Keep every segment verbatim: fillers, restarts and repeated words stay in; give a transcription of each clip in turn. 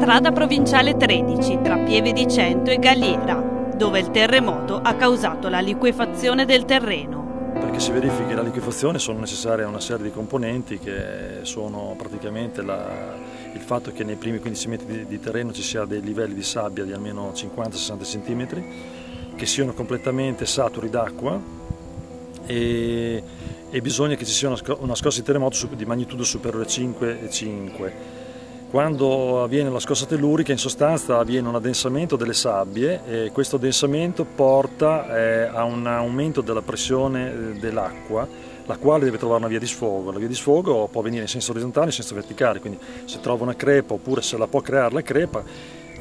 strada provinciale tredici tra Pieve di Cento e Galliera, dove il terremoto ha causato la liquefazione del terreno. Perché si verifichi la liquefazione sono necessarie una serie di componenti che sono praticamente la, il fatto che nei primi quindici metri di, di terreno ci sia dei livelli di sabbia di almeno cinquanta sessanta centimetri, che siano completamente saturi d'acqua e, e bisogna che ci sia una, una scossa di terremoto di magnitudo superiore a cinque e cinque. Quando avviene la scossa tellurica in sostanza avviene un addensamento delle sabbie e questo addensamento porta eh, a un aumento della pressione eh, dell'acqua, la quale deve trovare una via di sfogo. La via di sfogo può venire in senso orizzontale e in senso verticale, quindi se trova una crepa oppure se la può creare la crepa,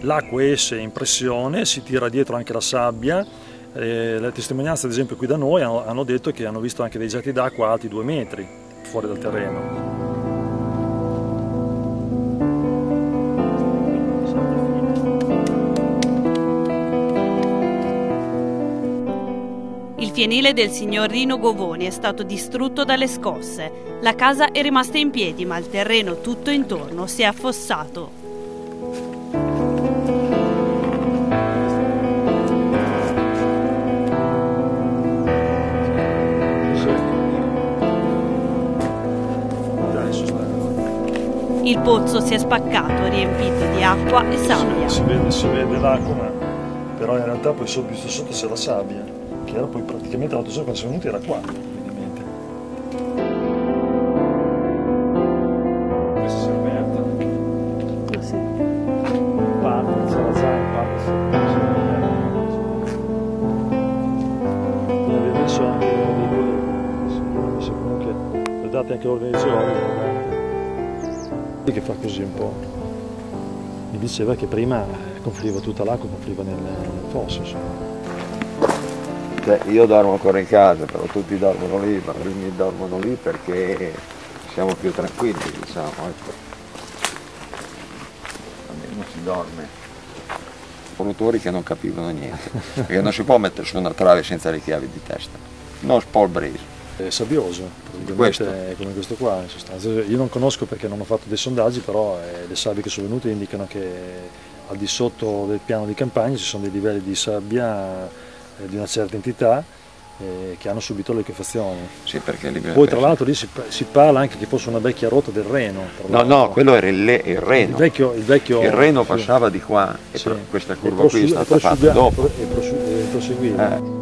l'acqua esce in pressione, si tira dietro anche la sabbia. Eh, le testimonianze ad esempio qui da noi hanno, hanno detto che hanno visto anche dei getti d'acqua alti due metri fuori dal terreno. Il fienile del signor Rino Govoni è stato distrutto dalle scosse. La casa è rimasta in piedi, ma il terreno tutto intorno si è affossato. Il pozzo si è spaccato, riempito di acqua e sabbia. Si vede, si vede l'acqua, ma però in realtà poi sotto, sotto c'è la sabbia, che era poi praticamente l'altro giorno quando siamo venuti era qua. Questa si è aperta perché così parte, c'è la zampa, ne abbiamo messo anche dei secondo che vedete anche l'organizzazione che fa così un po'. Mi diceva che prima confluiva tutta l'acqua, confluiva nel, nel fosso insomma. Io dormo ancora in casa, però tutti dormono lì, i bambini dormono lì perché siamo più tranquilli, diciamo, ecco. Almeno si dorme. Produttori che non capivano niente, perché non si può mettere su una trave senza le chiavi di testa. No, Paul Breeze. È sabbioso, questo. È come questo qua in sostanza. Io non conosco perché non ho fatto dei sondaggi, però eh, le sabbie che sono venute indicano che al di sotto del piano di campagna ci sono dei livelli di sabbia di una certa entità eh, che hanno subito le liquefazioni. Sì, perché lì poi tra l'altro lì si, si parla anche che fosse una vecchia rotta del Reno. No, no, quello era il, le, il Reno. Il, vecchio, il, vecchio, il Reno passava sì. Di qua e sì. Questa curva qui è stata fatta dopo. E proseguiva. Eh.